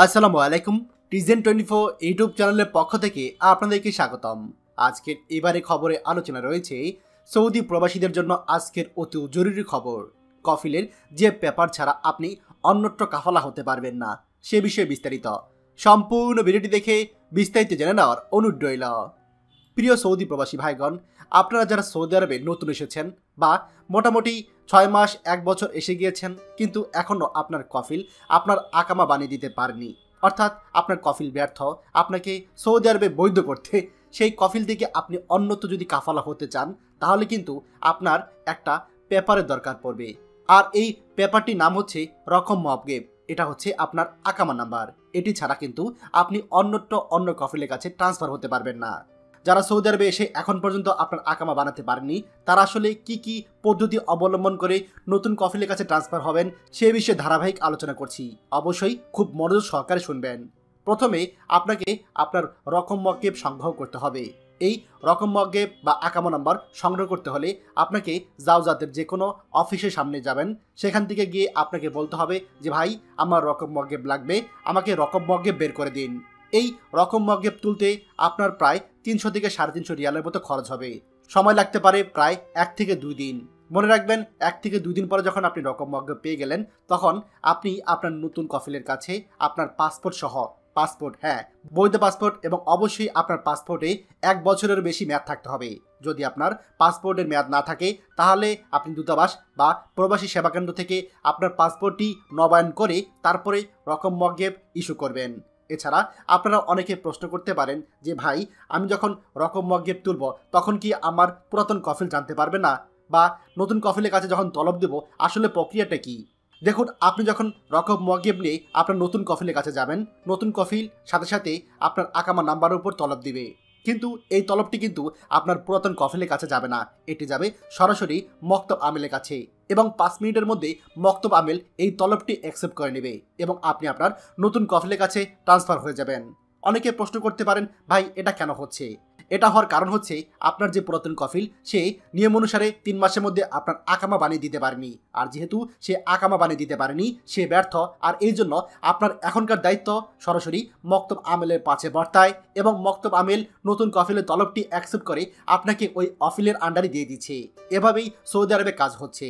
আসসালামু আলাইকুম TGN 24 YouTube চ্যানেলের পক্ষ থেকে আপনাদেরকে স্বাগতম। আজকের এবারে খবরে আলোচনা রয়েছে সৌদি প্রবাসীদের জন্য আজকের অতি জরুরি খবর, কফিলের যে পেপার ছাড়া আপনি অন্যত্র কাফালা হতে পারবেন না, সে বিষয়ে বিস্তারিত সম্পূর্ণ ভিডিওটি দেখে বিস্তারিত জেনে নেওয়ার অনুরোধ রইল। প্রিয় সৌদি প্রবাসী ভাইগণ, আপনারা যারা সৌদি আরবে নতুন এসেছেন বা মোটামুটি ৬ মাস ১ বছর এসে গিয়েছেন কিন্তু এখনও আপনার কফিল আপনার আকামা বানিয়ে দিতে পারেনি, অর্থাৎ আপনার কফিল ব্যর্থ আপনাকে সৌদি আরবে বৈধ করতে, সেই কফিল থেকে আপনি অন্যত্র যদি কাফালা হতে চান তাহলে কিন্তু আপনার একটা পেপারের দরকার পড়বে। আর এই পেপারটির নাম হচ্ছে রকম মবগেব, এটা হচ্ছে আপনার আকামা নাম্বার। এটি ছাড়া কিন্তু আপনি অন্যত্র অন্য কফিলের কাছে ট্রান্সফার হতে পারবেন না। যারা সৌদি আরবে এসে এখন পর্যন্ত আপনার আকামা বানাতে পারেননি তারা আসলে কি পদ্ধতি অবলম্বন করে নতুন কফিলের কাছে ট্রান্সফার হবেন সে বিষয়ে ধারাবাহিক আলোচনা করছি, অবশ্যই খুব মনোযোগ সহকারে শুনবেন। প্রথমে আপনাকে আপনার রকম মবগেব সংগ্রহ করতে হবে। এই রকম মবগেব বা আকামা নাম্বার সংগ্রহ করতে হলে আপনাকে জাওজাতের যে কোনো অফিসের সামনে যাবেন, সেখান থেকে গিয়ে আপনাকে বলতে হবে যে ভাই আমার রকম মবগেব লাগবে, আমাকে রকম মবগেব বের করে দিন। এই রকম মবগেব তুলতে আপনার প্রায় ৩০০ থেকে ৩৫০ রিয়ালের মতো খরচ হবে, সময় লাগতে পারে প্রায় ১ থেকে ২ দিন। মনে রাখবেন ১ থেকে ২ দিন পরে যখন আপনি রকম মবগেব পেয়ে গেলেন তখন আপনি আপনার নতুন কফিলের কাছে আপনার পাসপোর্ট সহ বৈধ পাসপোর্ট এবং অবশ্যই আপনার পাসপোর্টে ১ বছরের বেশি মেয়াদ থাকতে হবে। যদি আপনার পাসপোর্টের মেয়াদ না থাকে তাহলে আপনি দূতাবাস বা প্রবাসী সেবা কেন্দ্র থেকে আপনার পাসপোর্টটি নবায়ন করে তারপরে রকম মবগেব ইস্যু করবেন। এছাড়া আপনারা অনেকে প্রশ্ন করতে পারেন যে ভাই আমি যখন রকম মবগেব তুলব তখন কি আমার পুরাতন কফিল জানতে পারবে না, বা নতুন কফিলের কাছে যখন তলব দেব আসলে প্রক্রিয়াটা কি? দেখুন, আপনি যখন রকম মবগেব নিয়ে আপনার নতুন কফিলের কাছে যাবেন, নতুন কফিল সাথে সাথে আপনার আকামা নাম্বারের উপর তলব দিবে, কিন্তু এই তলবটি কিন্তু আপনার পুরাতন কফিলের কাছে যাবে না, এটি যাবে সরাসরি মক্তব আমিলের কাছে এবং ৫ মিনিটের মধ্যে মক্তব আমিল এই তলবটি অ্যাকসেপ্ট করে নেবে এবং আপনি আপনার নতুন কফিলের কাছে ট্রান্সফার হয়ে যাবেন। অনেকে প্রশ্ন করতে পারেন ভাই এটা কেন হচ্ছে? এটা হওয়ার কারণ হচ্ছে আপনার যে পুরাতন কফিল সে নিয়ম অনুসারে ৩ মাসের মধ্যে আপনার আকামা বানিয়ে দিতে পারেনি, আর যেহেতু সে আকামা বানিয়ে দিতে পারেনি সে ব্যর্থ, আর এই জন্য আপনার এখনকার দায়িত্ব সরাসরি মক্তব আমিলের কাছে বর্তায় এবং মক্তব আমিল নতুন কফিলের তলবটি অ্যাকসেপ্ট করে আপনাকে ওই অফিলের আন্ডারে দিয়ে দিচ্ছে। এভাবেই সৌদি আরবে কাজ হচ্ছে।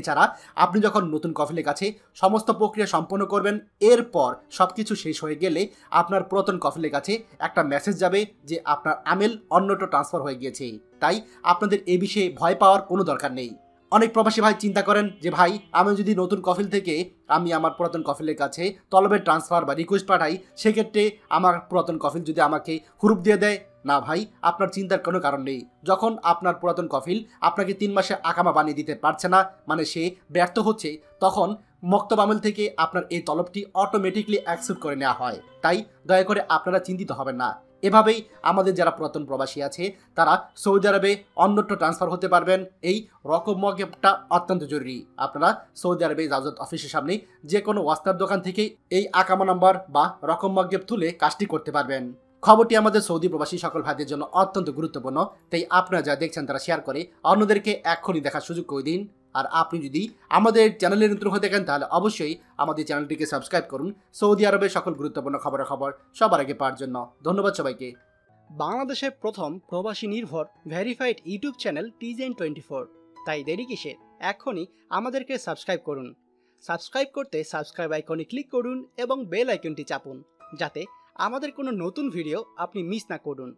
এছাড়া আপনি যখন নতুন কফিলের কাছে সমস্ত প্রক্রিয়া সম্পন্ন করবেন, এরপর সব কিছু শেষ হয়ে গেলে আপনার পুরাতন কফিলের কাছে একটা মেসেজ যাবে যে আপনার আমেল অন্যত্র ট্রান্সফার হয়ে গিয়েছে, তাই আপনাদের এ বিষয়ে ভয় পাওয়ার কোনো দরকার নেই। অনেক প্রবাসী ভাই চিন্তা করেন যে ভাই আমি যদি নতুন কফিল থেকে আমি আমার পুরাতন কফিলের কাছে তলবের ট্রান্সফার বা রিকোয়েস্ট পাঠাই সেক্ষেত্রে আমার পুরাতন কফিল যদি আমাকে হুরুপ দিয়ে দেয়? না ভাই, আপনার চিন্তার কোনো কারণ নেই। যখন আপনার পুরাতন কফিল আপনাকে ৩ মাসে আকামা বানিয়ে দিতে পারছে না, মানে সে ব্যর্থ হচ্ছে, তখন মক্তব আমিল থেকে আপনার এই তলবটি অটোমেটিকলি অ্যাকসেপ্ট করে নেওয়া হয়, তাই দয়া করে আপনারা চিন্তিত হবেন না। এভাবেই আমাদের যারা পুরাতন প্রবাসী আছে তারা সৌদি আরবে অন্যত্র ট্রান্সফার হতে পারবেন। এই রকম মবগেবটা অত্যন্ত জরুরি। আপনারা সৌদি আরবে জাওজাত অফিসের সামনে যে কোনো ওয়াস্তার দোকান থেকে এই আকামা নাম্বার বা রকম মবগেব তুলে কাজটি করতে পারবেন। খবরটি আমাদের সৌদি প্রবাসী সকল ভাইদের জন্য অত্যন্ত গুরুত্বপূর্ণ, তাই আপনারা যা দেখছেন তারা শেয়ার করে অন্যদেরকে এক্ষুনি দেখার সুযোগ করে দিন। আর আপনি যদি আমাদের চ্যানেলে নতুন হয়ে থাকেন তাহলে অবশ্যই আমাদের চ্যানেলটিকে সাবস্ক্রাইব করুন সৌদি আরবের সকল গুরুত্বপূর্ণ খবর সবার আগে পাওয়ার জন্য। ধন্যবাদ সবাইকে। বাংলাদেশের প্রথম প্রবাসী নির্ভর ভেরিফাইড ইউটিউব চ্যানেল TGN 24, তাই দেরি কিসের, এখনই আমাদেরকে সাবস্ক্রাইব করুন। সাবস্ক্রাইব করতে সাবস্ক্রাইব আইকনে ক্লিক করুন এবং বেল আইকনটি চাপুন যাতে আমাদের কোনো নতুন ভিডিও আপনি মিস না করুন।